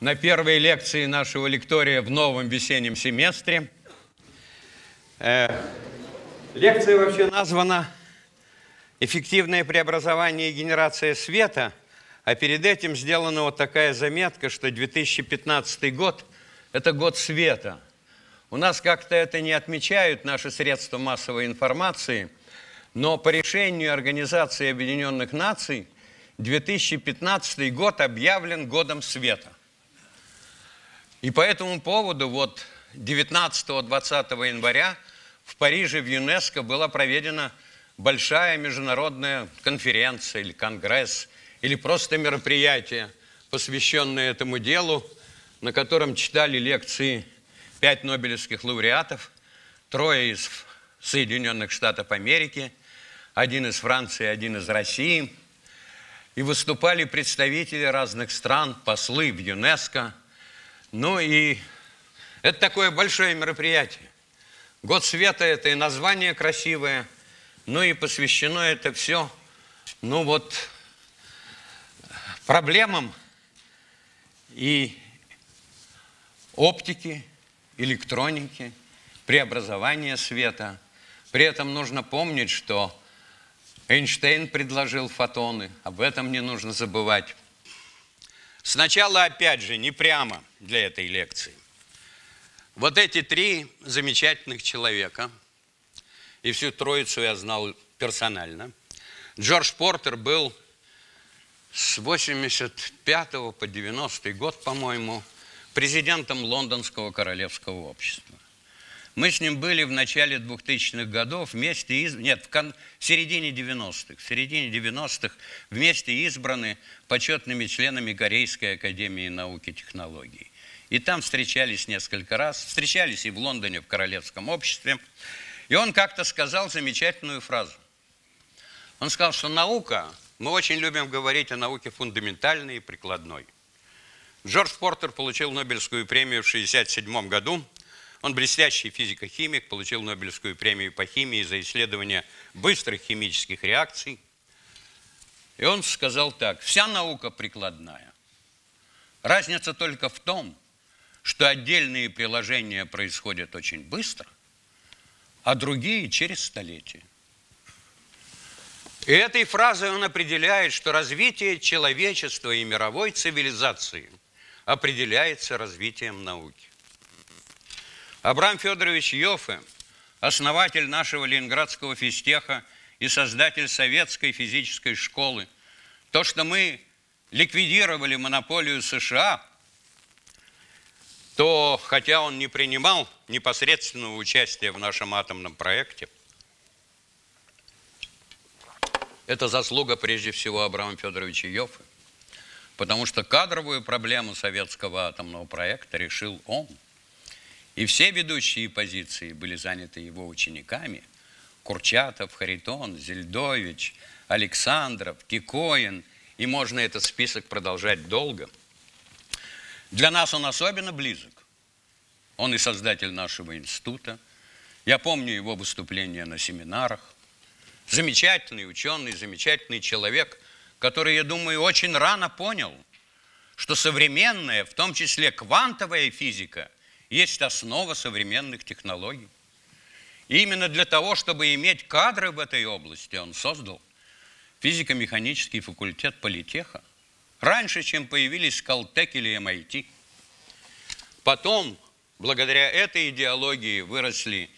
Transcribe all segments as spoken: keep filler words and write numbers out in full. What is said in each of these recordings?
на первой лекции нашего лектория в новом весеннем семестре. Лекция вообще названа «Эффективное преобразование и генерация света», а перед этим сделана вот такая заметка, что две тысячи пятнадцатый год – это год света. У нас как-то это не отмечают наши средства массовой информации, но по решению Организации Объединенных Наций две тысячи пятнадцатый год объявлен годом света. И по этому поводу вот девятнадцатого-двадцатого января в Париже в ЮНЕСКО была проведена большая международная конференция или конгресс, или просто мероприятие, посвященное этому делу, на котором читали лекции пять нобелевских лауреатов, трое из Соединенных Штатов Америки, один из Франции, один из России. И выступали представители разных стран, послы в ЮНЕСКО. Ну и это такое большое мероприятие. Год света – это и название красивое, ну и посвящено это все, ну вот, проблемам и оптики, электроники, преобразования света. При этом нужно помнить, что Эйнштейн предложил фотоны, об этом не нужно забывать. Сначала, опять же, не прямо для этой лекции. Вот эти три замечательных человека, и всю троицу я знал персонально. Джордж Портер был с восемьдесят пятого по девяностый год, по-моему, президентом Лондонского королевского общества. Мы с ним были в начале двухтысячных годов вместе из... Нет, в, кон... в середине девяностых. В середине девяностых вместе избраны почетными членами Корейской Академии Науки и Технологий. И там встречались несколько раз. Встречались и в Лондоне, в Королевском обществе. И он как-то сказал замечательную фразу. Он сказал, что наука... Мы очень любим говорить о науке фундаментальной и прикладной. Джордж Портер получил Нобелевскую премию в шестьдесят седьмом году. Он блестящий физико-химик, получил Нобелевскую премию по химии за исследование быстрых химических реакций. И он сказал так: вся наука прикладная. Разница только в том, что отдельные приложения происходят очень быстро, а другие через столетия. И этой фразой он определяет, что развитие человечества и мировой цивилизации определяется развитием науки. Абрам Федорович Иоффе, основатель нашего Ленинградского физтеха и создатель советской физической школы, то, что мы ликвидировали монополию США, то, хотя он не принимал непосредственного участия в нашем атомном проекте, это заслуга, прежде всего, Абрама Федоровича Иоффе, потому что кадровую проблему советского атомного проекта решил он. И все ведущие позиции были заняты его учениками. Курчатов, Харитон, Зельдович, Александров, Кикоин. И можно этот список продолжать долго. Для нас он особенно близок. Он и создатель нашего института. Я помню его выступления на семинарах. Замечательный ученый, замечательный человек, который, я думаю, очень рано понял, что современная, в том числе квантовая физика, есть основа современных технологий. И именно для того, чтобы иметь кадры в этой области, он создал физико-механический факультет политеха раньше, чем появились Caltech или эм ай ти. Потом, благодаря этой идеологии, выросли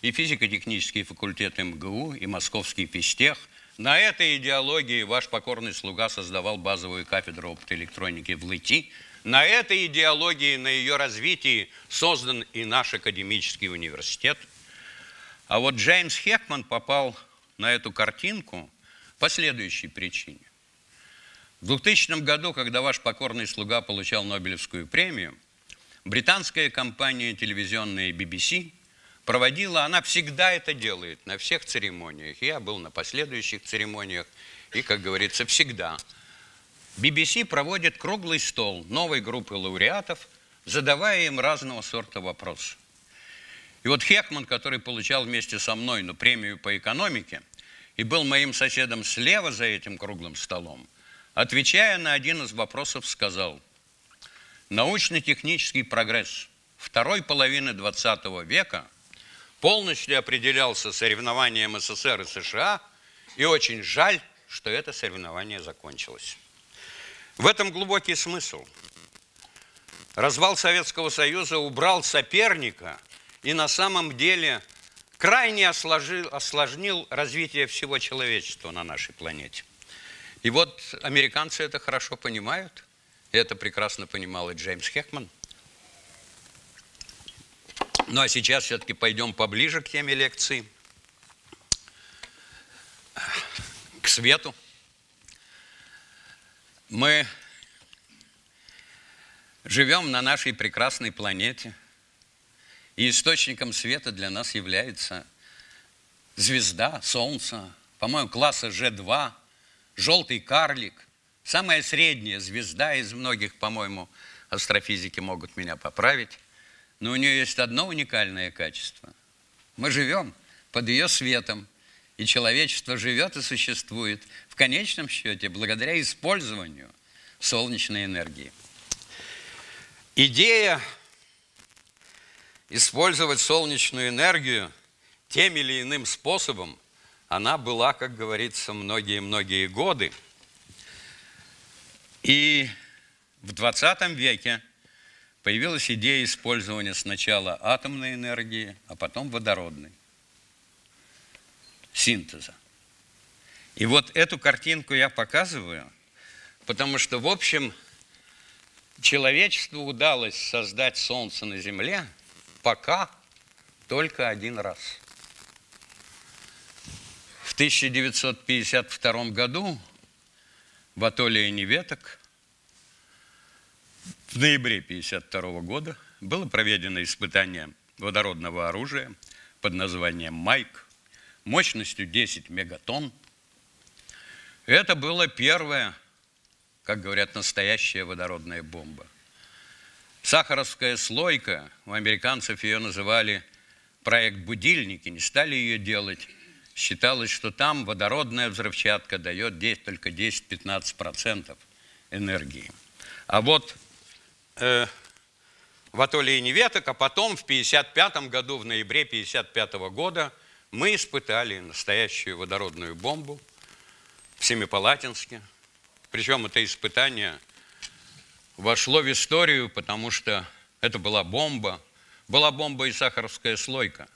и физико-технический факультет эм гэ у, и московский физтех. На этой идеологии ваш покорный слуга создавал базовую кафедру оптоэлектроники в эл и тэ и. На этой идеологии, на ее развитии создан и наш академический университет. А вот Джеймс Хекман попал на эту картинку по следующей причине. В двухтысячном году, когда ваш покорный слуга получал Нобелевскую премию, британская компания телевизионная би би си проводила, она всегда это делает на всех церемониях. Я был на последующих церемониях и, как говорится, всегда. би би си проводит круглый стол новой группы лауреатов, задавая им разного сорта вопросов. И вот Хекман, который получал вместе со мной ну, премию по экономике и был моим соседом слева за этим круглым столом, отвечая на один из вопросов, сказал: научно-технический прогресс второй половины двадцатого века полностью определялся соревнованием СССР и США, и очень жаль, что это соревнование закончилось. В этом глубокий смысл. Развал Советского Союза убрал соперника и на самом деле крайне осложнил развитие всего человечества на нашей планете. И вот американцы это хорошо понимают, и это прекрасно понимал и Джеймс Хекман. Ну а сейчас все-таки пойдем поближе к теме лекции, к свету. Мы живем на нашей прекрасной планете, и источником света для нас является звезда, Солнце, по-моему, класса Ж два, желтый карлик, самая средняя звезда из многих, по-моему, астрофизики могут меня поправить. Но у нее есть одно уникальное качество. Мы живем под ее светом, и человечество живет и существует в конечном счете благодаря использованию солнечной энергии. Идея использовать солнечную энергию тем или иным способом, она была, как говорится, многие-многие годы. И в двадцатом веке появилась идея использования сначала атомной энергии, а потом водородной, синтеза. И вот эту картинку я показываю, потому что, в общем, человечеству удалось создать Солнце на Земле пока только один раз. В тысяча девятьсот пятьдесят втором году в атолле Эниветок в ноябре тысяча девятьсот пятьдесят второго года было проведено испытание водородного оружия под названием «Майк» мощностью десять мегатонн. Это было первое, как говорят, настоящая водородная бомба. Сахаровская слойка, у американцев ее называли проект «Будильники», не стали ее делать. Считалось, что там водородная взрывчатка дает только десять-пятнадцать процентов энергии. А вот в атолле Эниветок, а потом в пятьдесят пятом году, в ноябре тысяча девятьсот пятьдесят пятого года, мы испытали настоящую водородную бомбу в Семипалатинске. Причем это испытание вошло в историю, потому что это была бомба. Была бомба и сахаровская слойка.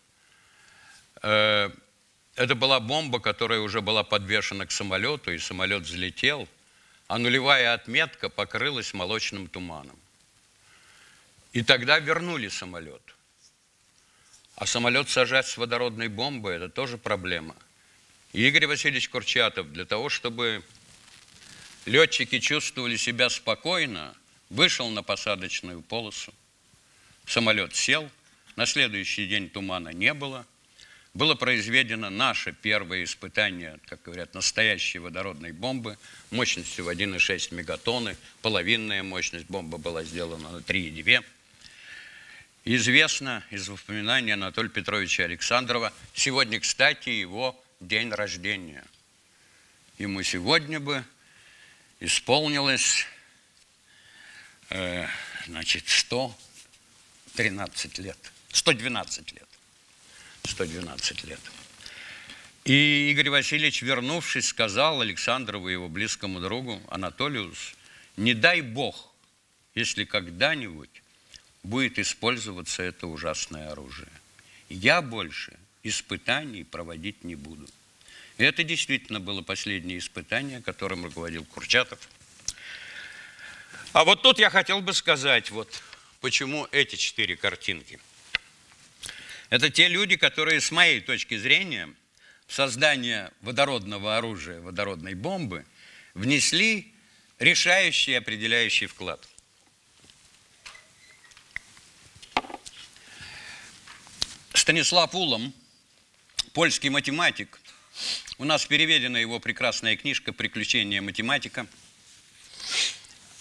Это была бомба, которая уже была подвешена к самолету, и самолет взлетел, а нулевая отметка покрылась молочным туманом. И тогда вернули самолет. А самолет сажать с водородной бомбой – это тоже проблема. И Игорь Васильевич Курчатов для того, чтобы летчики чувствовали себя спокойно, вышел на посадочную полосу. Самолет сел, на следующий день тумана не было. Было произведено наше первое испытание, как говорят, настоящей водородной бомбы мощностью в одна целая шесть мегатонны. Половинная мощность бомбы была сделана на три и две. Известно из воспоминаний Анатолия Петровича Александрова. Сегодня, кстати, его день рождения. Ему сегодня бы исполнилось э, значит, сто тринадцать лет. сто двенадцать лет. сто двенадцать лет. И Игорь Васильевич, вернувшись, сказал Александрову и его близкому другу Анатолию: не дай бог, если когда-нибудь будет использоваться это ужасное оружие. Я больше испытаний проводить не буду. И это действительно было последнее испытание, которым руководил Курчатов. А вот тут я хотел бы сказать, вот почему эти четыре картинки. Это те люди, которые, с моей точки зрения, в создание водородного оружия, водородной бомбы, внесли решающий и определяющий вклад. Станислав Улом, польский математик, у нас переведена его прекрасная книжка «Приключения математика».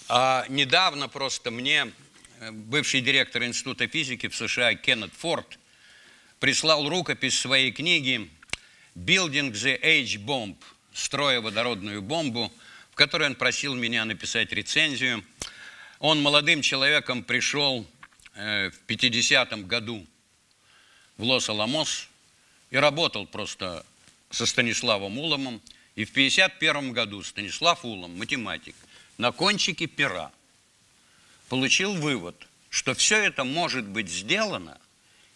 А недавно просто мне бывший директор Института физики в США Кеннет Форд прислал рукопись своей книги «Building the H-Bomb», строя водородную бомбу, в которой он просил меня написать рецензию. Он молодым человеком пришел э, в пятидесятом году в Лос-Аламос и работал просто со Станиславом Уломом. И в пятьдесят первом году Станислав Улом, математик, на кончике пера получил вывод, что все это может быть сделано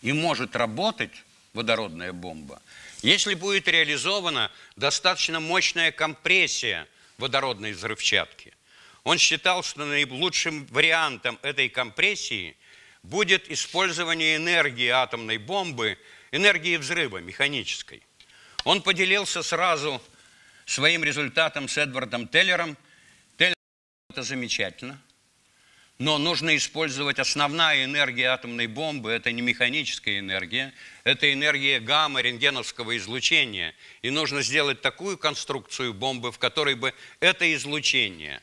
и может работать водородная бомба, если будет реализована достаточно мощная компрессия водородной взрывчатки. Он считал, что наилучшим вариантом этой компрессии будет использование энергии атомной бомбы, энергии взрыва механической. Он поделился сразу своим результатом с Эдвардом Теллером. Теллер сказал, это замечательно, но нужно использовать основная энергия атомной бомбы, это не механическая энергия, это энергия гамма-рентгеновского излучения. И нужно сделать такую конструкцию бомбы, в которой бы это излучение...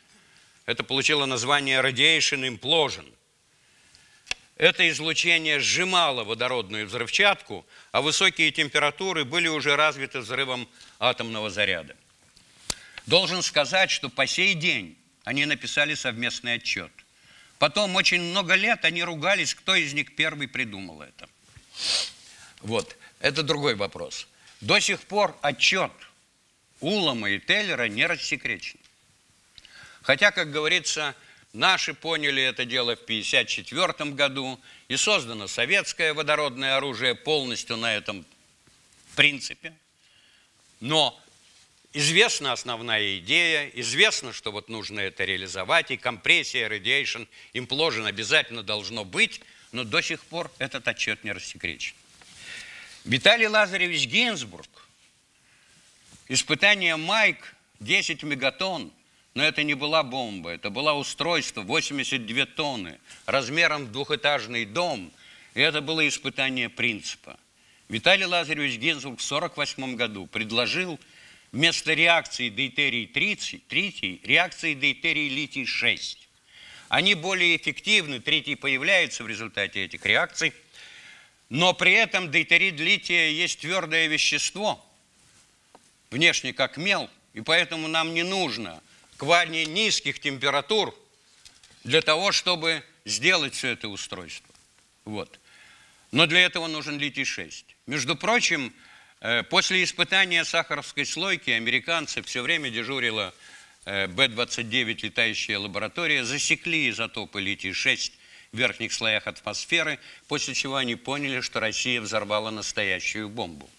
Это получило название Radiation Implosion. Это излучение сжимало водородную взрывчатку, а высокие температуры были уже развиты взрывом атомного заряда. Должен сказать, что по сей день они написали совместный отчет. Потом очень много лет они ругались, кто из них первый придумал это. Вот, это другой вопрос. До сих пор отчет Улома и Теллера не рассекречен. Хотя, как говорится, наши поняли это дело в тысяча девятьсот пятьдесят четвёртом году, и создано советское водородное оружие полностью на этом принципе. Но известна основная идея, известно, что вот нужно это реализовать, и компрессия, radiation, implosion обязательно должно быть, но до сих пор этот отчет не рассекречен. Виталий Лазаревич Гинзбург, испытание Майк десять мегатонн, но это не была бомба, это было устройство восемьдесят две тонны, размером в двухэтажный дом, и это было испытание принципа. Виталий Лазаревич Гинзбург в сорок восьмом году предложил вместо реакции дейтерий-три, реакции дейтерий-литий-шесть. Они более эффективны, третий появляется в результате этих реакций, но при этом дейтерий-лития есть твердое вещество, внешне как мел, и поэтому нам не нужно кварни низких температур для того, чтобы сделать все это устройство. Вот. Но для этого нужен литий-шесть. Между прочим, после испытания сахаровской слойки американцы, все время дежурила бэ двадцать девять летающая лаборатория, засекли изотопы литий-шесть в верхних слоях атмосферы, после чего они поняли, что Россия взорвала настоящую бомбу.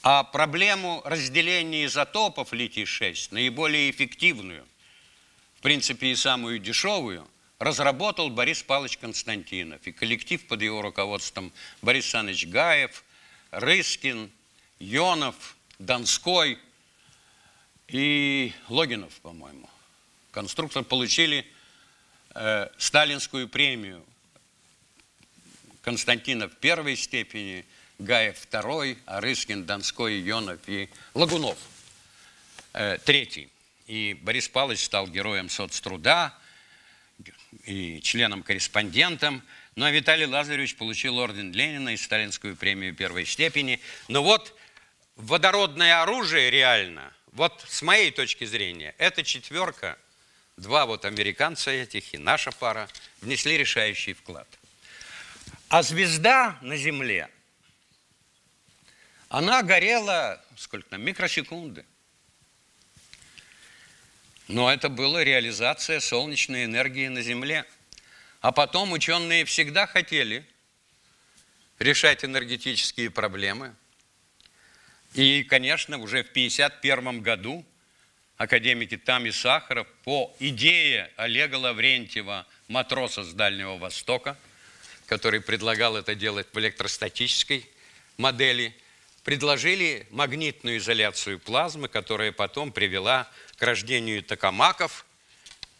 А проблему разделения изотопов литий-шесть, наиболее эффективную, в принципе и самую дешевую, разработал Борис Павлович Константинов. И коллектив под его руководством Борис Саныч Гаев, Рыскин, Йонов, Донской и Логинов, по-моему. Конструктор получили э, сталинскую премию. Константинов первой степени, Гаев второй, а Рыскин, Донской, Йонов и Логунов э, третий. И Борис Павлович стал героем соцтруда и членом-корреспондентом. Ну а Виталий Лазаревич получил орден Ленина и сталинскую премию первой степени. Но вот водородное оружие реально, вот с моей точки зрения, эта четверка, два вот американца этих и наша пара, внесли решающий вклад. А звезда на Земле, она горела, сколько там, микросекунды. Но это была реализация солнечной энергии на Земле. А потом ученые всегда хотели решать энергетические проблемы. И, конечно, уже в тысяча девятьсот пятьдесят первом году академики Там и Сахаров по идее Олега Лаврентьева, матроса с Дальнего Востока, который предлагал это делать в электростатической модели, предложили магнитную изоляцию плазмы, которая потом привела к рождению токамаков.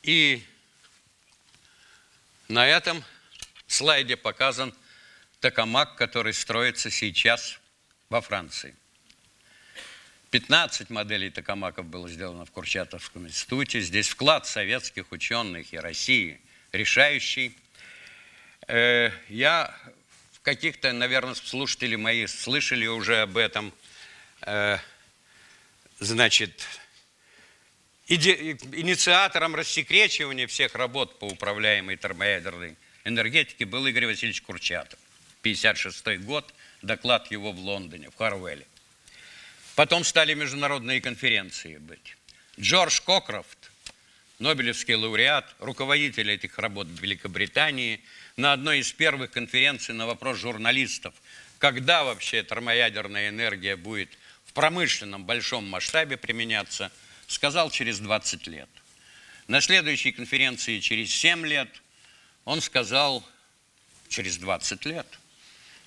И на этом слайде показан токамак, который строится сейчас во Франции. пятнадцать моделей токамаков было сделано в Курчатовском институте. Здесь вклад советских ученых и России решающий. Я... Каких-то, наверное, слушатели мои слышали уже об этом. Значит, иди, инициатором рассекречивания всех работ по управляемой термоядерной энергетике был Игорь Васильевич Курчатов. пятьдесят шестой год, доклад его в Лондоне, в Харвеле. Потом стали международные конференции быть. Джордж Кокрофт, нобелевский лауреат, руководитель этих работ в Великобритании, на одной из первых конференций на вопрос журналистов, когда вообще термоядерная энергия будет в промышленном большом масштабе применяться, сказал через двадцать лет. На следующей конференции через семь лет он сказал через двадцать лет.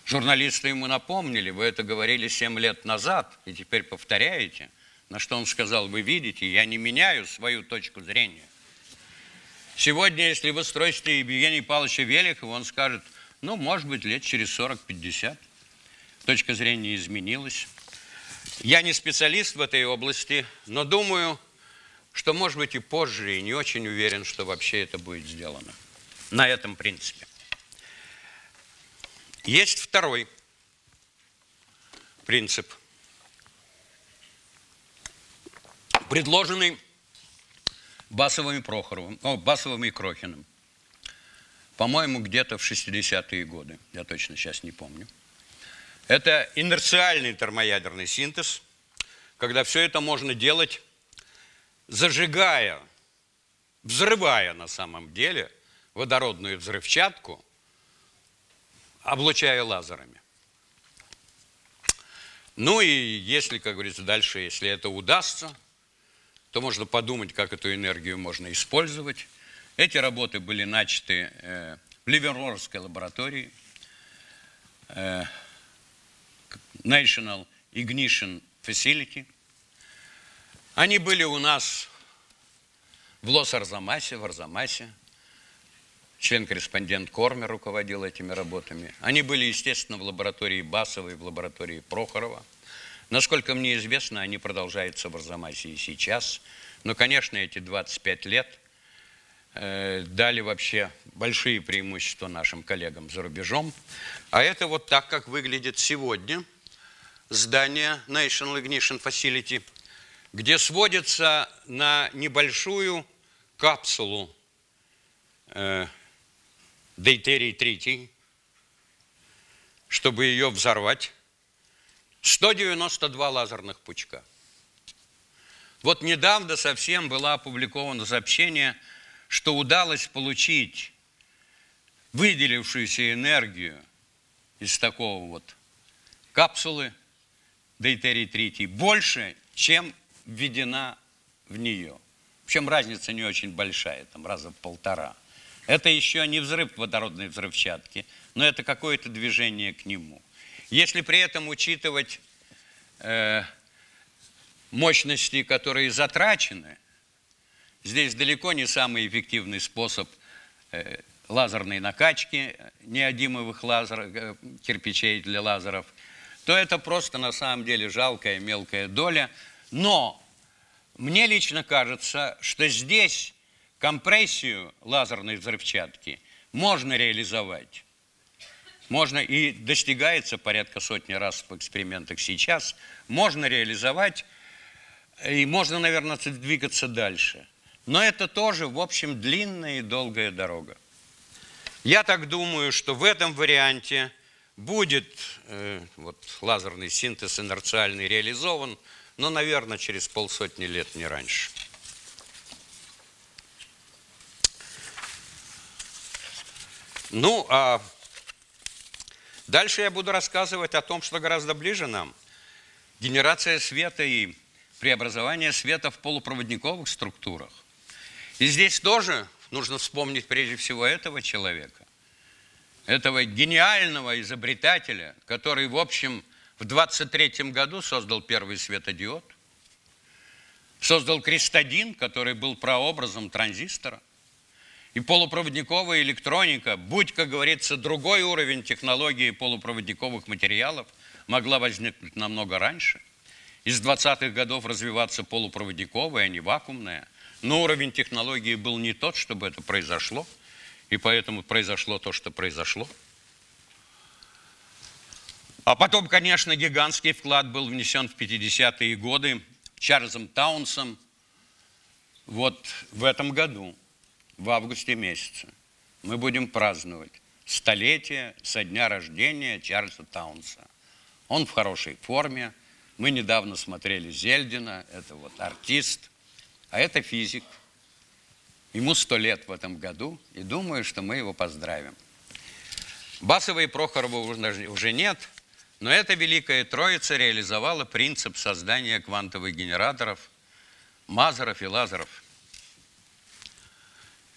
Журналисты ему напомнили, вы это говорили семь лет назад и теперь повторяете. На что он сказал, вы видите, я не меняю свою точку зрения. Сегодня, если вы спросите Евгения Павловича Велихова, он скажет, ну, может быть, лет через сорок-пятьдесят. Точка зрения изменилась. Я не специалист в этой области, но думаю, что, может быть, и позже, и не очень уверен, что вообще это будет сделано. На этом принципе. Есть второй принцип, предложенный Басовым и Прохоровым, о, Басовым и Крохиным. По-моему, где-то в шестидесятые годы, я точно сейчас не помню. Это инерциальный термоядерный синтез, когда все это можно делать, зажигая, взрывая на самом деле водородную взрывчатку, облучая лазерами. Ну и если, как говорится, дальше, если это удастся, то можно подумать, как эту энергию можно использовать. Эти работы были начаты э, в Ливерморской лаборатории э, National Ignition Facility. Они были у нас в Лос-Арзамасе, в Арзамасе. Член-корреспондент Кормер руководил этими работами. Они были, естественно, в лаборатории Басова и в лаборатории Прохорова. Насколько мне известно, они продолжаются в Арзамасе и сейчас. Но, конечно, эти двадцать пять лет э, дали вообще большие преимущества нашим коллегам за рубежом. А это вот так, как выглядит сегодня здание National Ignition Facility, где сводится на небольшую капсулу э, дейтерий-тритий, чтобы ее взорвать, сто девяносто два лазерных пучка. Вот недавно совсем было опубликовано сообщение, что удалось получить выделившуюся энергию из такого вот капсулы дейтерий-тритий больше, чем введена в нее. Причем разница не очень большая, там раза в полтора. Это еще не взрыв водородной взрывчатки, но это какое-то движение к нему. Если при этом учитывать э, мощности, которые затрачены, здесь далеко не самый эффективный способ э, лазерной накачки неодимовых лазер, кирпичей для лазеров, то это просто на самом деле жалкая мелкая доля. Но мне лично кажется, что здесь компрессию лазерной взрывчатки можно реализовать. Можно, и достигается порядка сотни раз в экспериментах сейчас, можно реализовать, и можно, наверное, двигаться дальше. Но это тоже, в общем, длинная и долгая дорога. Я так думаю, что в этом варианте будет э, вот, лазерный синтез инерциальный реализован, но, наверное, через полсотни лет, не раньше. Ну, а дальше я буду рассказывать о том, что гораздо ближе нам. Генерация света и преобразование света в полупроводниковых структурах. И здесь тоже нужно вспомнить прежде всего этого человека, этого гениального изобретателя, который, в общем, в двадцать третьем году создал первый светодиод, создал кристадин, который был прообразом транзистора. И полупроводниковая электроника, будь, как говорится, другой уровень технологии полупроводниковых материалов, могла возникнуть намного раньше. Из двадцатых годов развиваться полупроводниковая, а не вакуумная. Но уровень технологии был не тот, чтобы это произошло. И поэтому произошло то, что произошло. А потом, конечно, гигантский вклад был внесен в пятидесятые годы Чарльзом Таунсом вот в этом году, в августе месяце, мы будем праздновать столетие со дня рождения Чарльза Таунса. Он в хорошей форме. Мы недавно смотрели Зельдина, это вот артист, а это физик. Ему сто лет в этом году, и думаю, что мы его поздравим. Басова и Прохорова уже нет, но эта великая троица реализовала принцип создания квантовых генераторов Мазаров и Лазаров.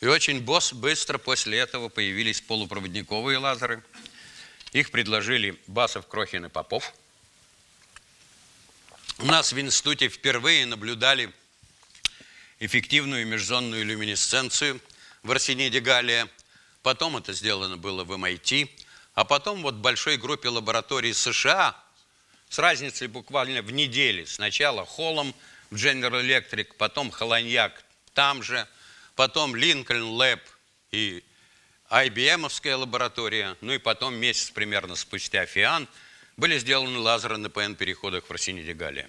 И очень быстро после этого появились полупроводниковые лазеры. Их предложили Басов, Крохин и Попов. У нас в институте впервые наблюдали эффективную межзонную люминесценцию в арсениде галлия. Потом это сделано было в эм ай ти. А потом вот в большой группе лабораторий США с разницей буквально в неделе. Сначала Холом в General Electric, потом Холоньяк там же, потом Lincoln Lab и ай би эм-овская лаборатория, ну и потом месяц примерно спустя ФИАН были сделаны лазеры на пэ эн-переходах в арсениде галлия.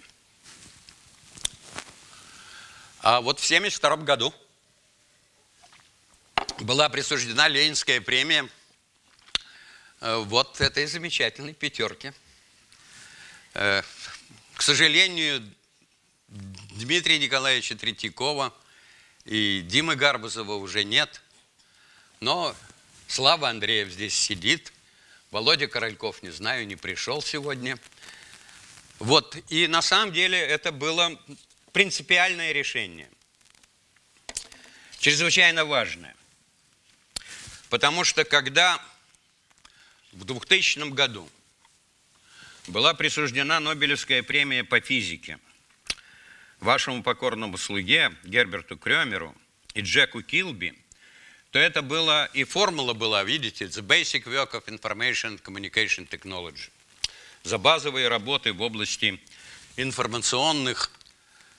А вот в тысяча девятьсот семьдесят втором году была присуждена Ленинская премия вот этой замечательной пятерке. К сожалению, Дмитрия Николаевича Третьякова и Димы Гарбузова уже нет, но Слава Андреев здесь сидит, Володя Корольков, не знаю, не пришел сегодня. Вот, и на самом деле это было принципиальное решение, чрезвычайно важное, потому что когда в двухтысячном году была присуждена Нобелевская премия по физике вашему покорному слуге Герберту Крёмеру и Джеку Килби, то это было, и формула была, видите, The Basic Work of Information and Communication Technology, за базовые работы в области информационных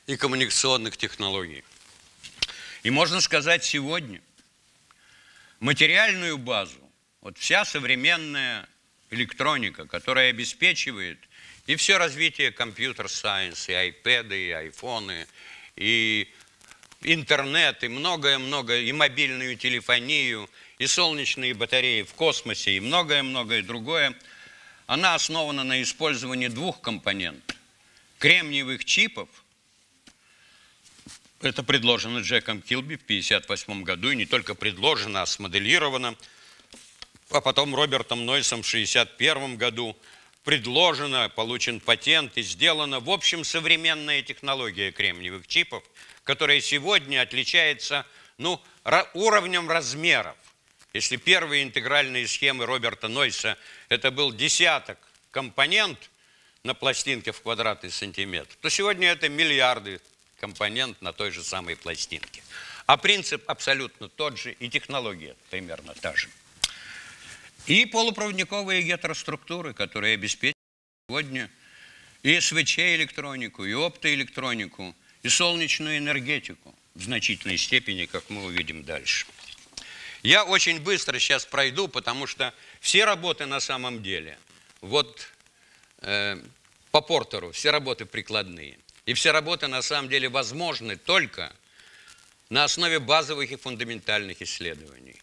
и коммуникационных технологий. И можно сказать, сегодня материальную базу, вот вся современная электроника, которая обеспечивает и все развитие компьютер-сайенс, и айпэды, и айфоны, и интернет, и многое-многое, и мобильную телефонию, и солнечные батареи в космосе, и многое-многое другое, она основана на использовании двух компонентов. Кремниевых чипов, это предложено Джеком Килби в тысяча девятьсот пятьдесят восьмом году, и не только предложено, а смоделировано, а потом Робертом Нойсом в тысяча девятьсот шестьдесят первом году, предложено, получен патент и сделана, в общем, современная технология кремниевых чипов, которая сегодня отличается ну, уровнем размеров. Если первые интегральные схемы Роберта Нойса, это был десяток компонент на пластинке в квадратный сантиметр, то сегодня это миллиарды компонент на той же самой пластинке. А принцип абсолютно тот же, и технология примерно та же. И полупроводниковые гетероструктуры, которые обеспечивают сегодня и эс вэ че-электронику, и оптоэлектронику, и солнечную энергетику в значительной степени, как мы увидим дальше. Я очень быстро сейчас пройду, потому что все работы на самом деле, вот э, по Портеру, все работы прикладные, и все работы на самом деле возможны только на основе базовых и фундаментальных исследований.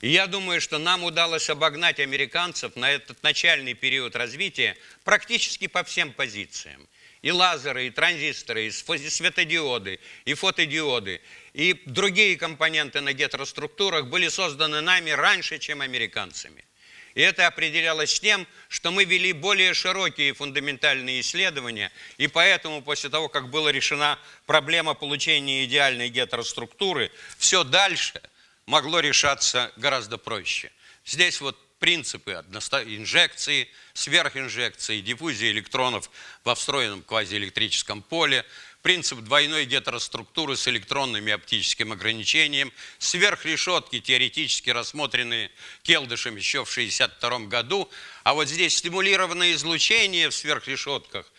И я думаю, что нам удалось обогнать американцев на этот начальный период развития практически по всем позициям. И лазеры, и транзисторы, и светодиоды, и фотодиоды, и другие компоненты на гетероструктурах были созданы нами раньше, чем американцами. И это определялось тем, что мы вели более широкие фундаментальные исследования, и поэтому после того, как была решена проблема получения идеальной гетероструктуры, все дальше могло решаться гораздо проще. Здесь вот принципы инжекции, сверхинжекции, диффузии электронов во встроенном квазиэлектрическом поле, принцип двойной гетероструктуры с электронным и оптическим ограничением, сверхрешетки, теоретически рассмотренные Келдышем еще в тысяча девятьсот шестьдесят втором году, а вот здесь стимулированное излучение в сверхрешетках,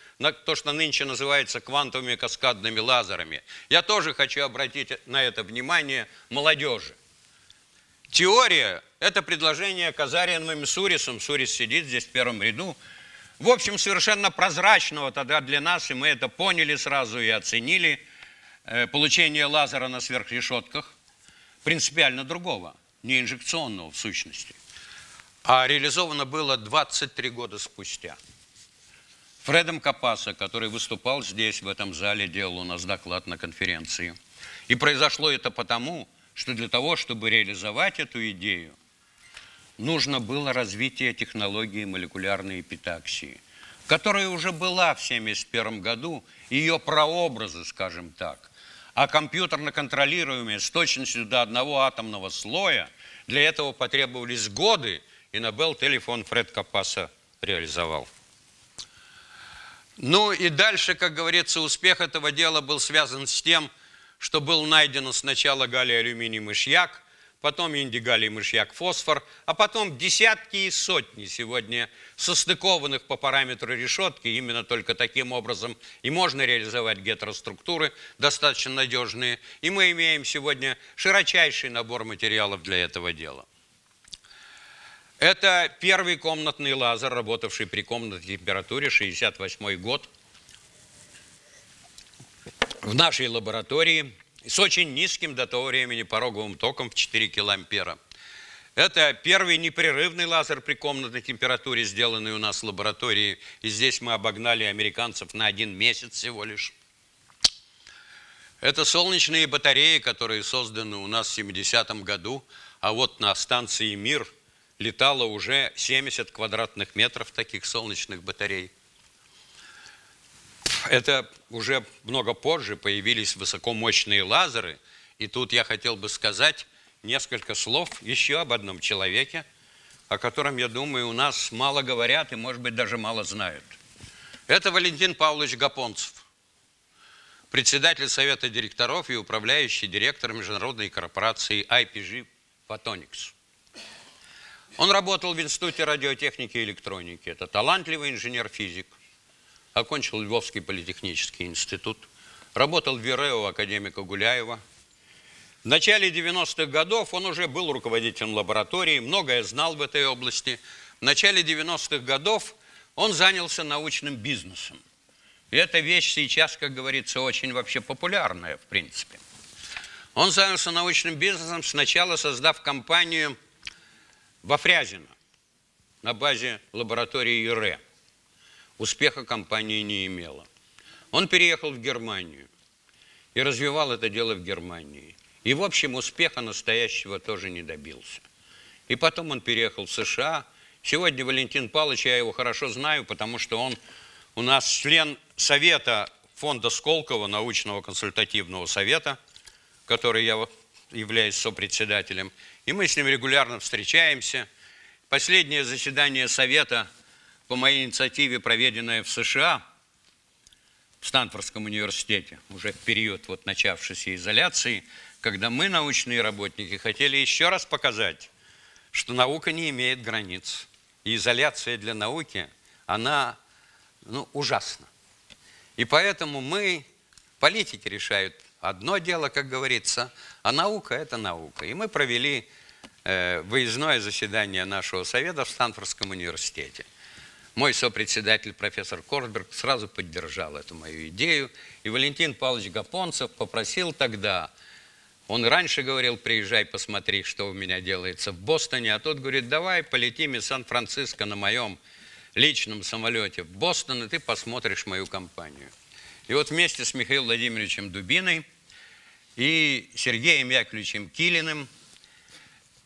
то, что нынче называется квантовыми каскадными лазерами. Я тоже хочу обратить на это внимание молодежи. Теория – это предложение Казариновым и Сурисом. Сурис сидит здесь в первом ряду. В общем, совершенно прозрачного тогда для нас, и мы это поняли сразу и оценили, получения лазера на сверхрешетках, принципиально другого, не инжекционного в сущности, а реализовано было двадцать три года спустя. Фредом Капаса, который выступал здесь, в этом зале, делал у нас доклад на конференции. И произошло это потому, что для того, чтобы реализовать эту идею, нужно было развитие технологии молекулярной эпитаксии, которая уже была в тысяча девятьсот семьдесят первом году, ее прообразы, скажем так, а компьютерно контролируемые с точностью до одного атомного слоя, для этого потребовались годы, и Нобел-телефон Фред Капаса реализовал. Ну и дальше, как говорится, успех этого дела был связан с тем, что был найден сначала галлий-алюминий-мышьяк, потом инди-галлий-мышьяк-фосфор, а потом десятки и сотни сегодня состыкованных по параметру решетки. Именно только таким образом и можно реализовать гетероструктуры достаточно надежные. И мы имеем сегодня широчайший набор материалов для этого дела. Это первый комнатный лазер, работавший при комнатной температуре, шестьдесят восьмой год. В нашей лаборатории с очень низким до того времени пороговым током в четыре килоампера. Это первый непрерывный лазер при комнатной температуре, сделанный у нас в лаборатории. И здесь мы обогнали американцев на один месяц всего лишь. Это солнечные батареи, которые созданы у нас в семидесятом году. А вот на станции «Мир» летало уже семьдесят квадратных метров таких солнечных батарей. Это уже много позже появились высокомощные лазеры. И тут я хотел бы сказать несколько слов еще об одном человеке, о котором, я думаю, у нас мало говорят и, может быть, даже мало знают. Это Валентин Павлович Гапонцев, председатель Совета директоров и управляющий директор международной корпорации ай пи джи Photonics. Он работал в Институте радиотехники и электроники. Это талантливый инженер-физик. Окончил Львовский политехнический институт. Работал в ВИРЭО академика Гуляева. В начале девяностых годов он уже был руководителем лаборатории, многое знал в этой области. В начале девяностых годов он занялся научным бизнесом. И эта вещь сейчас, как говорится, очень вообще популярная, в принципе. Он занялся научным бизнесом, сначала создав компанию во Фрязино, на базе лаборатории ЮРЭ. Успеха компания не имела. Он переехал в Германию и развивал это дело в Германии. И, в общем, успеха настоящего тоже не добился. И потом он переехал в США. Сегодня Валентин Павлович, я его хорошо знаю, потому что он у нас член совета фонда Сколково, научного консультативного совета, который я являюсь сопредседателем. И мы с ним регулярно встречаемся. Последнее заседание совета по моей инициативе, проведенное в США, в Стэнфордском университете, уже в период вот начавшейся изоляции, когда мы, научные работники, хотели еще раз показать, что наука не имеет границ. И изоляция для науки, она ну, ужасна. И поэтому мы, политики, решают одно дело, как говорится, а наука – это наука. И мы провели выездное заседание нашего совета в Стэнфордском университете. Мой сопредседатель, профессор Корсберг, сразу поддержал эту мою идею. И Валентин Павлович Гапонцев попросил тогда, он раньше говорил, приезжай, посмотри, что у меня делается в Бостоне, а тот говорит, давай полетим из Сан-Франциско на моем личном самолете в Бостон, и ты посмотришь мою компанию. И вот вместе с Михаилом Владимировичем Дубиной и Сергеем Яковлевичем Килиным,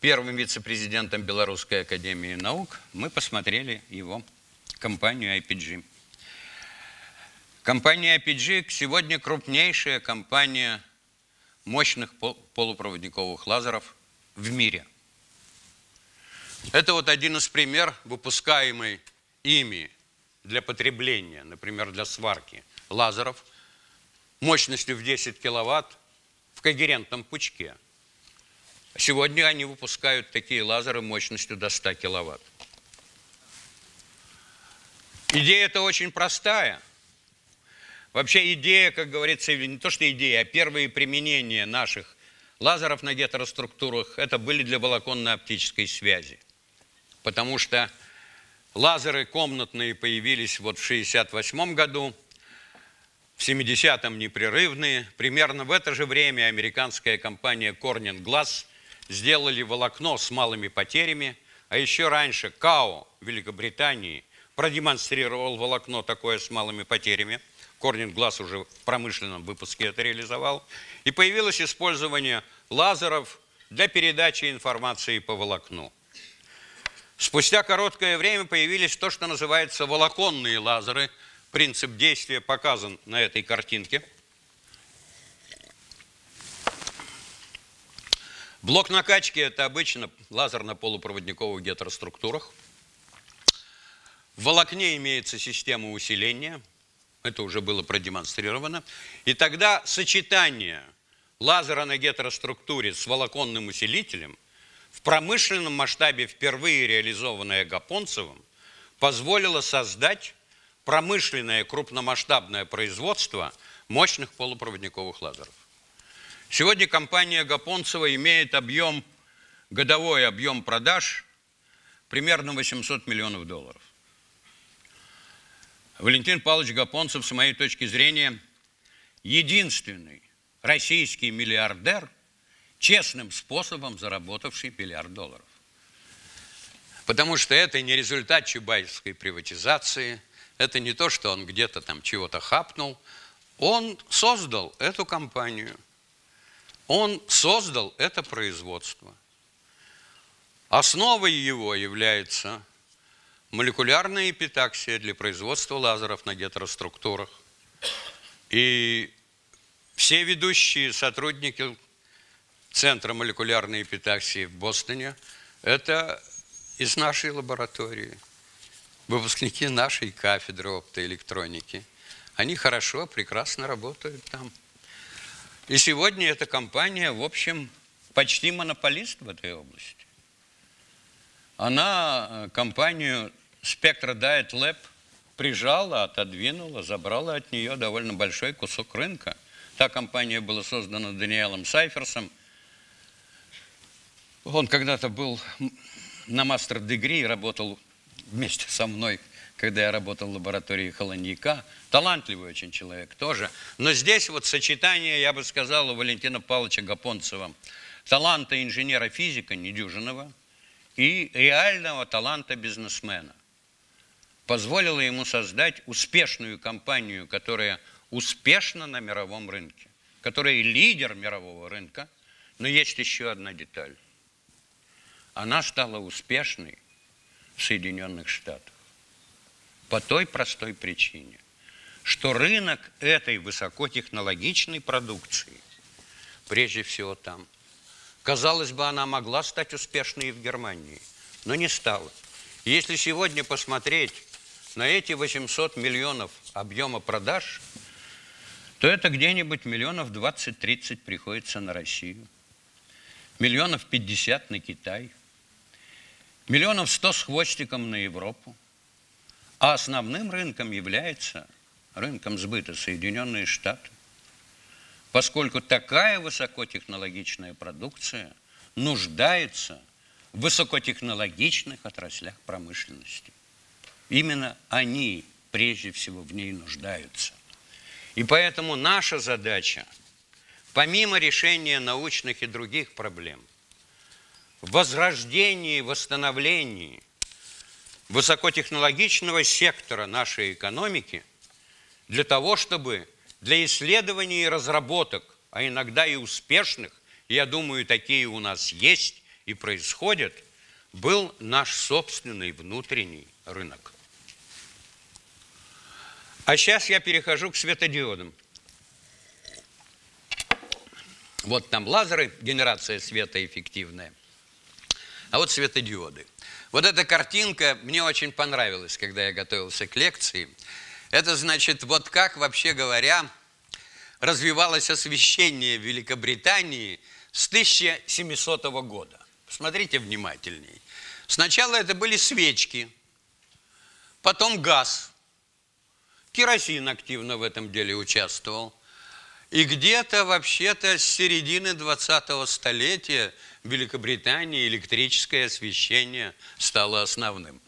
первым вице-президентом Белорусской академии наук, мы посмотрели его компанию ай пи джи. Компания ай пи джи сегодня крупнейшая компания мощных полупроводниковых лазеров в мире. Это вот один из примеров выпускаемой ими для потребления, например, для сварки лазеров мощностью в десять киловатт в когерентном пучке. Сегодня они выпускают такие лазеры мощностью до ста киловатт. Идея эта очень простая. Вообще идея, как говорится, не то что идея, а первые применения наших лазеров на гетероструктурах, это были для волоконно-оптической связи. Потому что лазеры комнатные появились вот в шестьдесят восьмом году. в семидесятом непрерывные. Примерно в это же время американская компания Corning Glass сделали волокно с малыми потерями, а еще раньше КАО в Великобритании продемонстрировал волокно такое с малыми потерями. Corning Glass уже в промышленном выпуске это реализовал. И появилось использование лазеров для передачи информации по волокну. Спустя короткое время появились то, что называется волоконные лазеры. Принцип действия показан на этой картинке. Блок накачки – это обычно лазер на полупроводниковых гетероструктурах. В волокне имеется система усиления. Это уже было продемонстрировано. И тогда сочетание лазера на гетероструктуре с волоконным усилителем в промышленном масштабе, впервые реализованное Гапонцевым, позволило создать промышленное крупномасштабное производство мощных полупроводниковых лазеров. Сегодня компания Гапонцева имеет объем, годовой объем продаж примерно восемьсот миллионов долларов. Валентин Павлович Гапонцев, с моей точки зрения, единственный российский миллиардер, честным способом заработавший миллиард долларов. Потому что это не результат чубайской приватизации, это не то, что он где-то там чего-то хапнул. Он создал эту компанию. Он создал это производство. Основой его является молекулярная эпитаксия для производства лазеров на гетероструктурах. И все ведущие сотрудники Центра молекулярной эпитаксии в Бостоне – это из нашей лаборатории, выпускники нашей кафедры оптоэлектроники. Они хорошо, прекрасно работают там. И сегодня эта компания, в общем, почти монополист в этой области. Она компанию Spectra Diet Lab прижала, отодвинула, забрала от нее довольно большой кусок рынка. Та компания была создана Даниэлом Сайферсом. Он когда-то был на мастер-дегри и работал вместе со мной, когда я работал в лаборатории Холоньяка. Талантливый очень человек тоже. Но здесь вот сочетание, я бы сказал, у Валентина Павловича Гапонцева таланта инженера-физика недюжинного и реального таланта бизнесмена позволило ему создать успешную компанию, которая успешна на мировом рынке, которая лидер мирового рынка. Но есть еще одна деталь. Она стала успешной в Соединенных Штатах по той простой причине, что рынок этой высокотехнологичной продукции, прежде всего там, казалось бы, она могла стать успешной и в Германии, но не стала. Если сегодня посмотреть на эти восемьсот миллионов объема продаж, то это где-нибудь миллионов двадцать-тридцать приходится на Россию, миллионов пятьдесят на Китай, миллионов сто с хвостиком на Европу. А основным рынком является рынком сбыта Соединенные Штаты, поскольку такая высокотехнологичная продукция нуждается в высокотехнологичных отраслях промышленности. Именно они прежде всего в ней нуждаются. И поэтому наша задача, помимо решения научных и других проблем, в возрождении, восстановлении высокотехнологичного сектора нашей экономики для того, чтобы для исследований и разработок, а иногда и успешных, я думаю, такие у нас есть и происходят, был наш собственный внутренний рынок. А сейчас я перехожу к светодиодам. Вот там лазеры, генерация света эффективная. А вот светодиоды. Вот эта картинка мне очень понравилась, когда я готовился к лекции. Это значит, вот как, вообще говоря, развивалось освещение в Великобритании с тысяча семисотого года. Посмотрите внимательней. Сначала это были свечки, потом газ. Керосин активно в этом деле участвовал. И где-то вообще-то с середины двадцатого столетия в Великобритании электрическое освещение стало основным.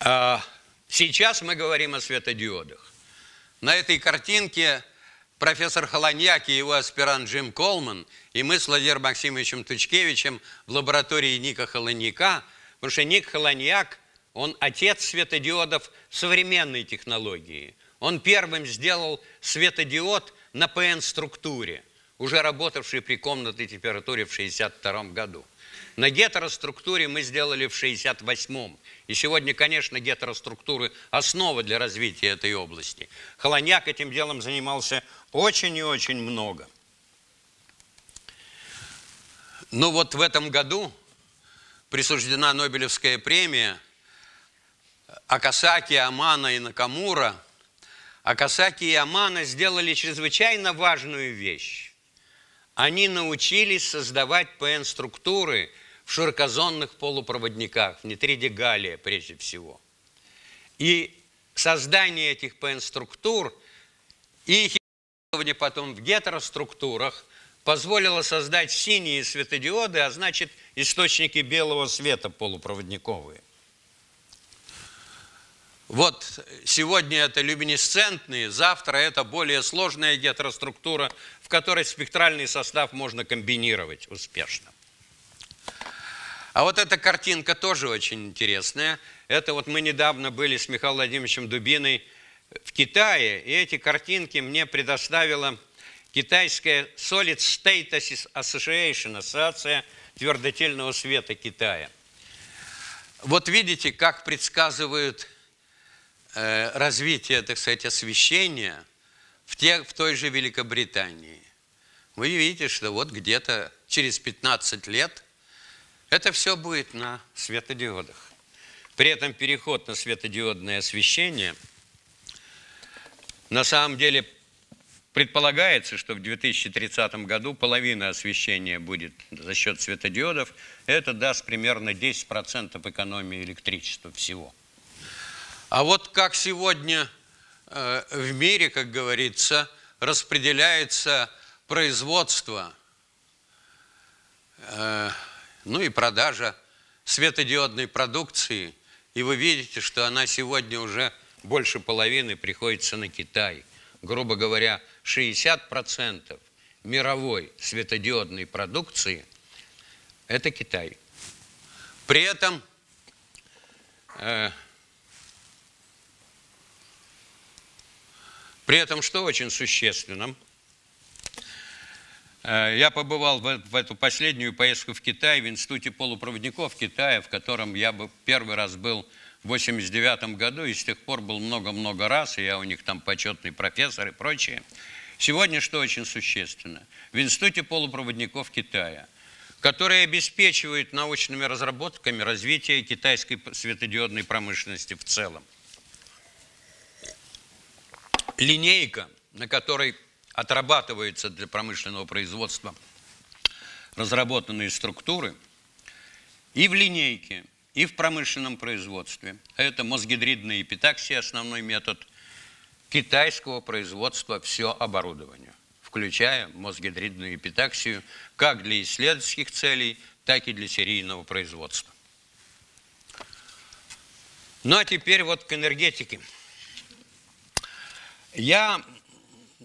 А Сейчас мы говорим о светодиодах. На этой картинке профессор Холоньяк и его аспирант Джим Колман, и мы с Владимиром Максимовичем Тучкевичем в лаборатории Ника Холоньяка, потому что Ник Холоньяк, он отец светодиодов современной технологии. Он первым сделал светодиод на пэ эн-структуре, уже работавший при комнатной температуре в тысяча девятьсот шестьдесят втором году. На гетероструктуре мы сделали в шестьдесят восьмом. И сегодня, конечно, гетероструктуры – основа для развития этой области. Холоньяк этим делом занимался очень и очень много. Ну вот в этом году присуждена Нобелевская премия Акасаки, Амано и Накамура. Акасаки и Амано сделали чрезвычайно важную вещь. Они научились создавать пэ эн-структуры в широкозонных полупроводниках, в нитриде галлия прежде всего. И создание этих пэ эн-структур и их исследование потом в гетероструктурах позволило создать синие светодиоды, а значит источники белого света полупроводниковые. Вот сегодня это люминесцентные, завтра это более сложная гетероструктура, в которой спектральный состав можно комбинировать успешно. А вот эта картинка тоже очень интересная. Это вот мы недавно были с Михаилом Владимировичем Дубиной в Китае, и эти картинки мне предоставила китайская Solid State Association, ассоциация твердотельного света Китая. Вот видите, как предсказывают э, развитие, так сказать, освещения в, те, в той же Великобритании. Вы видите, что вот где-то через пятнадцать лет это все будет на светодиодах. При этом переход на светодиодное освещение на самом деле предполагается, что в две тысячи тридцатом году половина освещения будет за счет светодиодов. Это даст примерно десять процентов экономии электричества всего. А вот как сегодня в мире, как говорится, распределяется производство ну и продажа светодиодной продукции. И вы видите, что она сегодня уже больше половины приходится на Китай. Грубо говоря, шестьдесят процентов мировой светодиодной продукции – это Китай. При этом э, при этом, что очень существенно, я побывал в эту последнюю поездку в Китай, в Институте полупроводников Китая, в котором я первый раз был в тысяча девятьсот восемьдесят девятом году, и с тех пор был много-много раз, и я у них там почетный профессор и прочее. Сегодня что очень существенно? В Институте полупроводников Китая, который обеспечивает научными разработками развитие китайской светодиодной промышленности в целом. Линейка, на которой отрабатываются для промышленного производства разработанные структуры и в линейке, и в промышленном производстве. Это мосгидридная эпитаксия, основной метод китайского производства все оборудования, включая мосгидридную эпитаксию как для исследовательских целей, так и для серийного производства. Ну а теперь вот к энергетике. Я,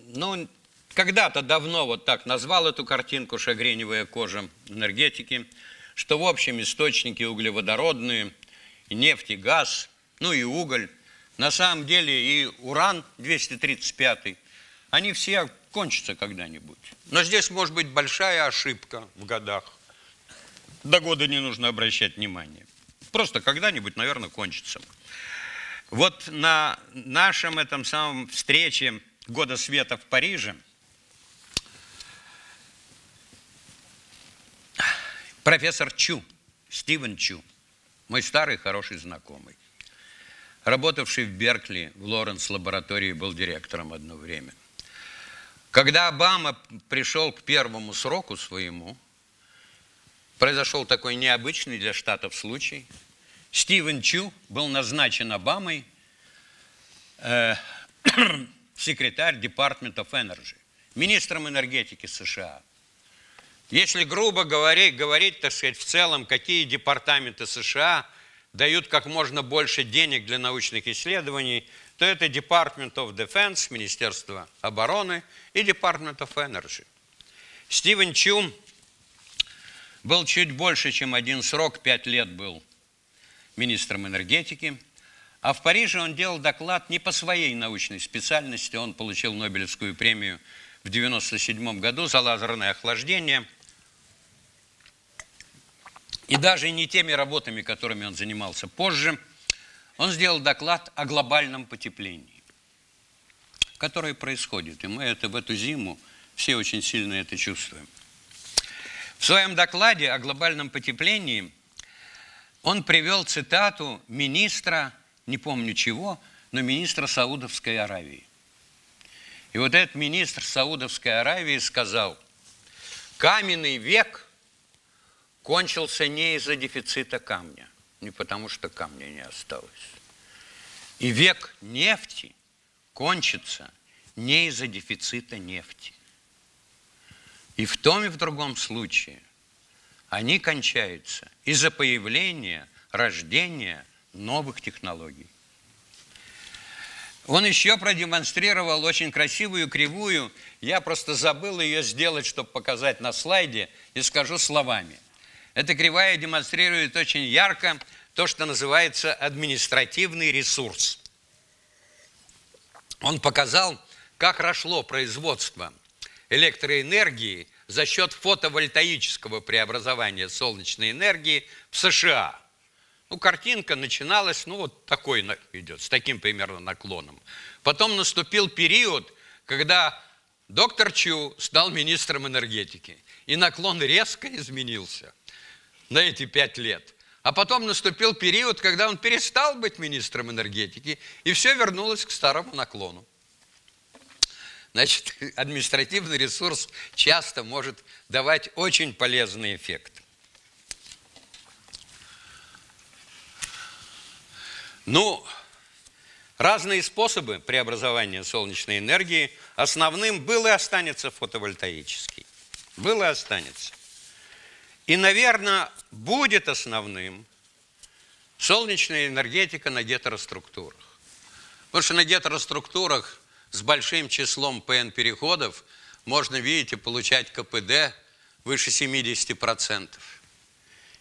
ну, когда-то давно вот так назвал эту картинку «Шагреневая кожа энергетики», что в общем источники углеводородные, нефть и газ, ну и уголь, на самом деле и уран двести тридцать пять, они все кончатся когда-нибудь. Но здесь может быть большая ошибка в годах. До года не нужно обращать внимания. Просто когда-нибудь, наверное, кончится. Вот на нашем этом самом встрече «Года света» в Париже профессор Чу, Стивен Чу, мой старый хороший знакомый, работавший в Беркли, в Лоренс-лаборатории, был директором одно время. Когда Обама пришел к первому сроку своему, произошел такой необычный для Штатов случай. Стивен Чу был назначен Обамой э, секретарь Департмент оф Энерджи, министром энергетики США. Если грубо говорить, говорить, так сказать, в целом, какие департаменты США дают как можно больше денег для научных исследований, то это Department of Defense, Министерство обороны, и Department of Energy. Стивен Чум был чуть больше, чем один срок, пять лет был министром энергетики, а в Париже он делал доклад не по своей научной специальности, он получил Нобелевскую премию в девяносто седьмом году за лазерное охлаждение, и даже не теми работами, которыми он занимался позже, он сделал доклад о глобальном потеплении, которое происходит, и мы это в эту зиму все очень сильно это чувствуем. В своем докладе о глобальном потеплении он привел цитату министра, не помню чего, но министра Саудовской Аравии. И вот этот министр Саудовской Аравии сказал: каменный век кончился не из-за дефицита камня, не потому что камня не осталось. И век нефти кончится не из-за дефицита нефти. И в том и в другом случае они кончаются из-за появления, рождения новых технологий. Он еще продемонстрировал очень красивую кривую. Я просто забыл ее сделать, чтобы показать на слайде, и скажу словами. Эта кривая демонстрирует очень ярко то, что называется административный ресурс. Он показал, как росло производство электроэнергии за счет фотовольтаического преобразования солнечной энергии в США. Ну, картинка начиналась, ну, вот такой идет, с таким примерно наклоном. Потом наступил период, когда доктор Чу стал министром энергетики, и наклон резко изменился на эти пять лет. А потом наступил период, когда он перестал быть министром энергетики, и все вернулось к старому наклону. Значит, административный ресурс часто может давать очень полезный эффект. Ну, разные способы преобразования солнечной энергии. Основным был и останется фотовольтаический. Был и останется. И, наверное, будет основным солнечная энергетика на гетероструктурах. Потому что на гетероструктурах с большим числом пи эн-переходов можно, видите, получать ка пэ дэ выше семидесяти процентов.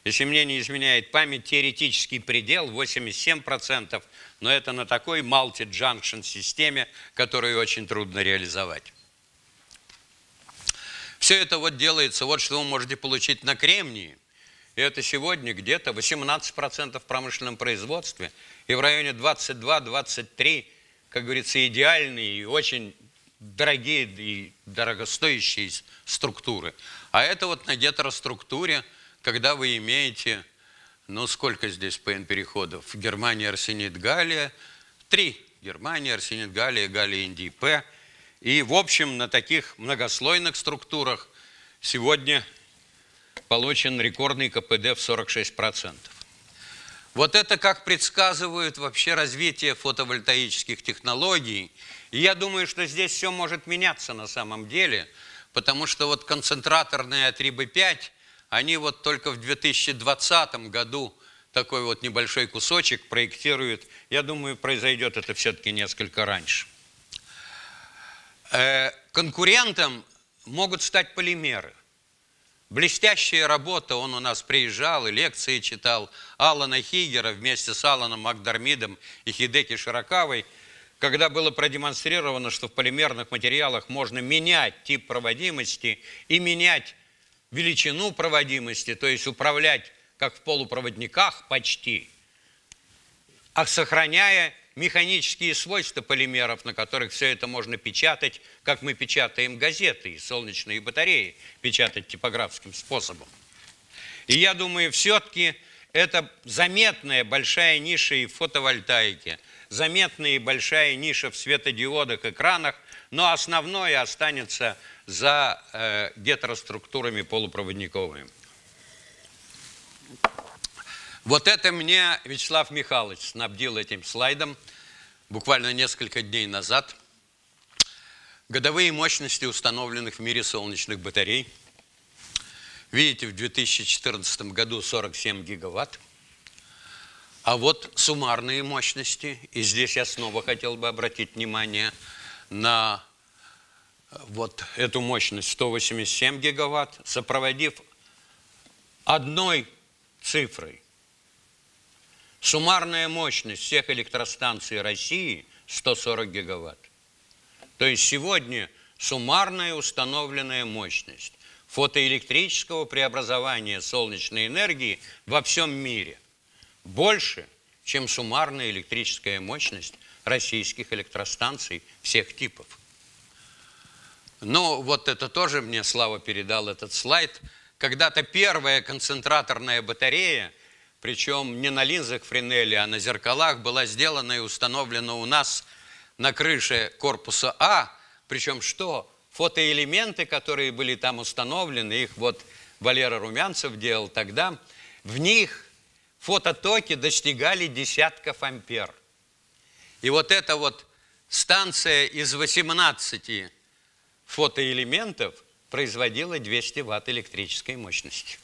Если мне не изменяет память, теоретический предел восемьдесят семь процентов, но это на такой multi-junction-системе, которую очень трудно реализовать. Все это вот делается, вот что вы можете получить на кремнии. И это сегодня где-то восемнадцать процентов в промышленном производстве и в районе двадцати двух — двадцати трёх процентов. Как говорится, идеальные и очень дорогие и дорогостоящие структуры. А это вот на гетероструктуре, когда вы имеете, ну сколько здесь пи эн-переходов? Германия, арсенид, галлия. Три. Германия, арсенид, галлия, галлия, индий, П. И в общем на таких многослойных структурах сегодня получен рекордный ка пэ дэ в сорок шесть процентов. Вот это как предсказывают вообще развитие фотовольтаических технологий. И я думаю, что здесь все может меняться на самом деле, потому что вот концентраторные А три Б пять, они вот только в две тысячи двадцатом году такой вот небольшой кусочек проектируют. Я думаю, произойдет это все-таки несколько раньше. Конкурентом могут стать полимеры. Блестящая работа, он у нас приезжал и лекции читал, Алана Хигера вместе с Аланом Макдормидом и Хидеки Широкавой, когда было продемонстрировано, что в полимерных материалах можно менять тип проводимости и менять величину проводимости, то есть управлять, как в полупроводниках почти, а сохраняя механические свойства полимеров, на которых все это можно печатать, как мы печатаем газеты и солнечные батареи, печатать типографским способом. И я думаю, все-таки это заметная большая ниша и в фотовольтаике, заметная и большая ниша в светодиодах, экранах, но основное останется за э, гетероструктурами полупроводниковыми. Вот это мне Вячеслав Михайлович снабдил этим слайдом буквально несколько дней назад. Годовые мощности установленных в мире солнечных батарей. Видите, в две тысячи четырнадцатом году сорок семь гигаватт, А вот суммарные мощности, и здесь я снова хотел бы обратить внимание на вот эту мощность сто восемьдесят семь гигаватт, сопроводив одной цифрой. Суммарная мощность всех электростанций России сто сорок гигаватт. То есть сегодня суммарная установленная мощность фотоэлектрического преобразования солнечной энергии во всем мире больше, чем суммарная электрическая мощность российских электростанций всех типов. Ну, вот это тоже мне Слава передал этот слайд. Когда-то первая концентраторная батарея, причем не на линзах Френеля, а на зеркалах, была сделана и установлена у нас на крыше корпуса А. Причем что? Фотоэлементы, которые были там установлены, их вот Валера Румянцев делал тогда, в них фототоки достигали десятков ампер. И вот эта вот станция из восемнадцати фотоэлементов производила двести ватт электрической мощности.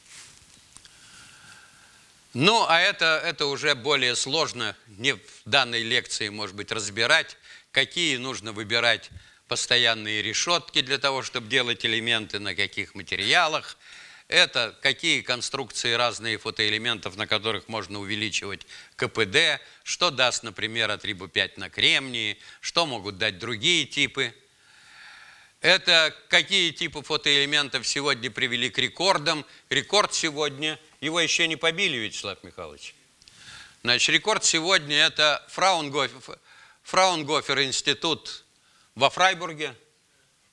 Ну, а это, это уже более сложно, не в данной лекции, может быть, разбирать, какие нужно выбирать постоянные решетки для того, чтобы делать элементы, на каких материалах. Это какие конструкции разные фотоэлементов, на которых можно увеличивать КПД, что даст, например, от рибу пять на кремнии, что могут дать другие типы. Это какие типы фотоэлементов сегодня привели к рекордам. Рекорд сегодня, его еще не побили, Вячеслав Михайлович. Значит, рекорд сегодня – это Фраунгофер, Фраунгофер институт во Фрайбурге,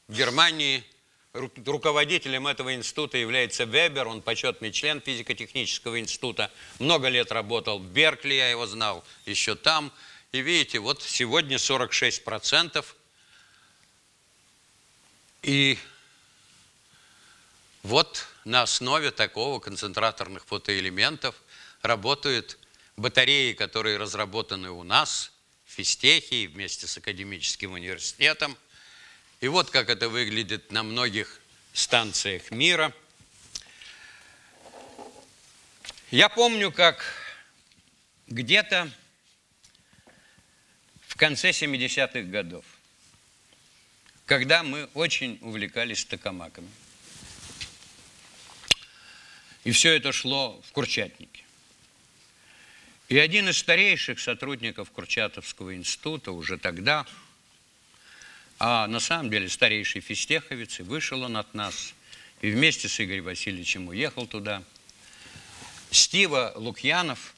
в Германии. Руководителем этого института является Вебер, он почетный член физико-технического института. Много лет работал в Беркли, я его знал еще там. И видите, вот сегодня сорок шесть процентов. И вот на основе такого концентраторных фотоэлементов работают батареи, которые разработаны у нас в физтехе вместе с академическим университетом. И вот как это выглядит на многих станциях мира. Я помню, как где-то в конце семидесятых годов, когда мы очень увлекались токамаками. И все это шло в Курчатнике. И один из старейших сотрудников Курчатовского института уже тогда, а на самом деле старейший физтеховец, и вышел он от нас, и вместе с Игорем Васильевичем уехал туда, Стива Лукьянов,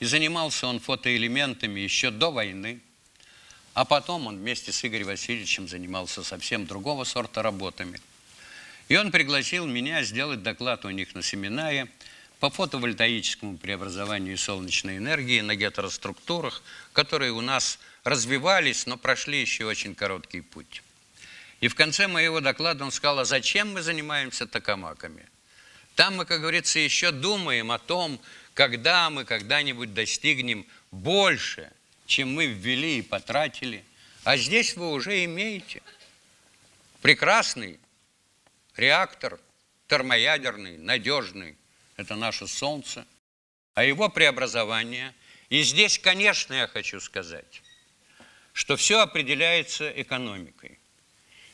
и занимался он фотоэлементами еще до войны. А потом он вместе с Игорем Васильевичем занимался совсем другого сорта работами. И он пригласил меня сделать доклад у них на семинаре по фотовольтаическому преобразованию солнечной энергии на гетероструктурах, которые у нас развивались, но прошли еще очень короткий путь. И в конце моего доклада он сказал, а зачем мы занимаемся токамаками? Там мы, как говорится, еще думаем о том, когда мы когда-нибудь достигнем больше, чем мы ввели и потратили. А здесь вы уже имеете прекрасный реактор, термоядерный, надежный. Это наше Солнце. А его преобразование. И здесь, конечно, я хочу сказать, что все определяется экономикой.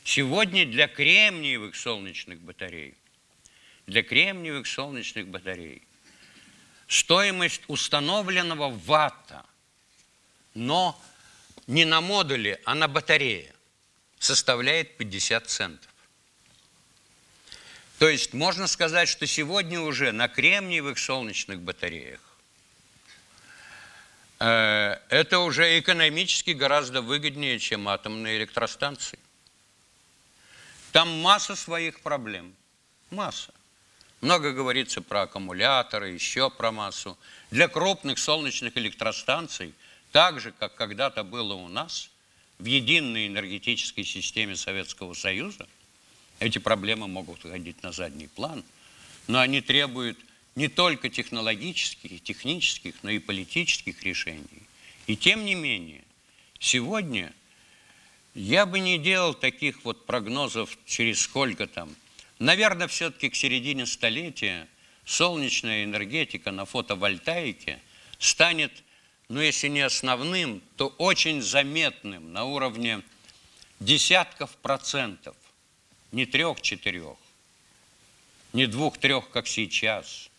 Сегодня для кремниевых солнечных батарей, для кремниевых солнечных батарей стоимость установленного ватта, но не на модуле, а на батарее, составляет пятьдесят центов. То есть можно сказать, что сегодня уже на кремниевых солнечных батареях э, это уже экономически гораздо выгоднее, чем атомные электростанции. Там масса своих проблем, масса. Много говорится про аккумуляторы, еще про массу. Для крупных солнечных электростанций, так же, как когда-то было у нас, в единой энергетической системе Советского Союза, эти проблемы могут уходить на задний план, но они требуют не только технологических и технических, но и политических решений. И тем не менее, сегодня я бы не делал таких вот прогнозов через сколько там. Наверное, все-таки к середине столетия солнечная энергетика на фотовольтаике станет, ну если не основным, то очень заметным на уровне десятков процентов, не трех-четырех, не двух-трех, как сейчас,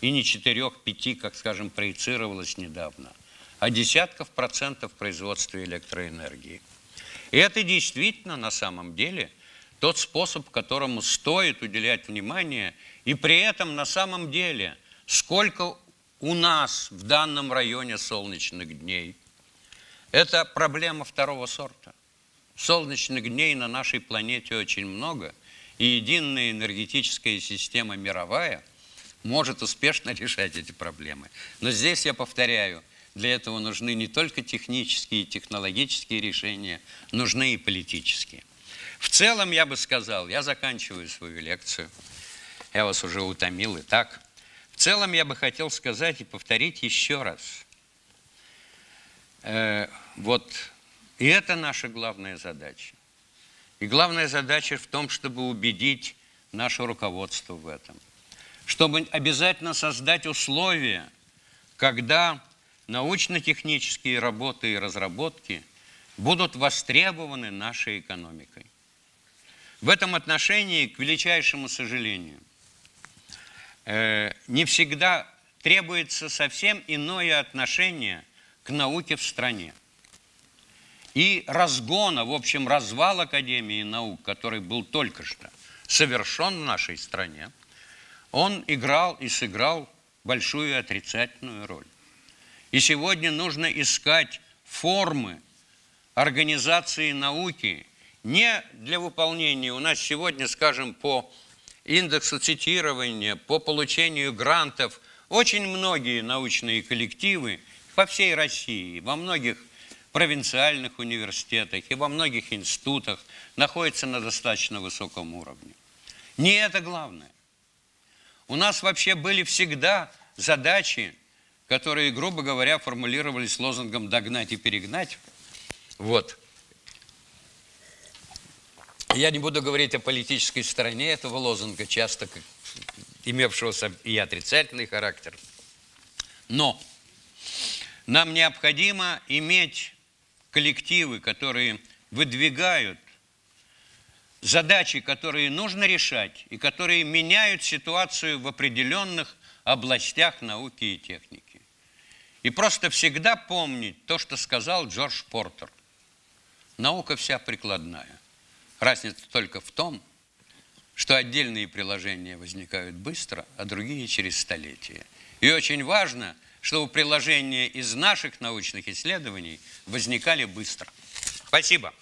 и не четырех-пяти, как, скажем, проецировалось недавно, а десятков процентов производства электроэнергии. И это действительно на самом деле тот способ, которому стоит уделять внимание, и при этом на самом деле, сколько у нас в данном районе солнечных дней, это проблема второго сорта. Солнечных дней на нашей планете очень много, и единая энергетическая система мировая может успешно решать эти проблемы. Но здесь я повторяю, для этого нужны не только технические и технологические решения, нужны и политические. В целом, я бы сказал, я заканчиваю свою лекцию, я вас уже утомил и так. В целом, я бы хотел сказать и повторить еще раз. Э, вот, и это наша главная задача. И главная задача в том, чтобы убедить наше руководство в этом. Чтобы обязательно создать условия, когда научно-технические работы и разработки будут востребованы нашей экономикой. В этом отношении, к величайшему сожалению, не всегда требуется совсем иное отношение к науке в стране. И разгона, в общем, развал Академии наук, который был только что совершен в нашей стране, он играл и сыграл большую отрицательную роль. И сегодня нужно искать формы организации науки не для выполнения. У нас сегодня, скажем, по индексу цитирования, по получению грантов, очень многие научные коллективы по всей России, во многих провинциальных университетах и во многих институтах находятся на достаточно высоком уровне. Не это главное. У нас вообще были всегда задачи, которые, грубо говоря, формулировались лозунгом «догнать и перегнать». Вот. Я не буду говорить о политической стороне этого лозунга, часто имевшего и отрицательный характер. Но нам необходимо иметь коллективы, которые выдвигают задачи, которые нужно решать, и которые меняют ситуацию в определенных областях науки и техники. И просто всегда помнить то, что сказал Джордж Портер. Наука вся прикладная. Разница только в том, что отдельные приложения возникают быстро, а другие через столетия. И очень важно, чтобы приложения из наших научных исследований возникали быстро. Спасибо.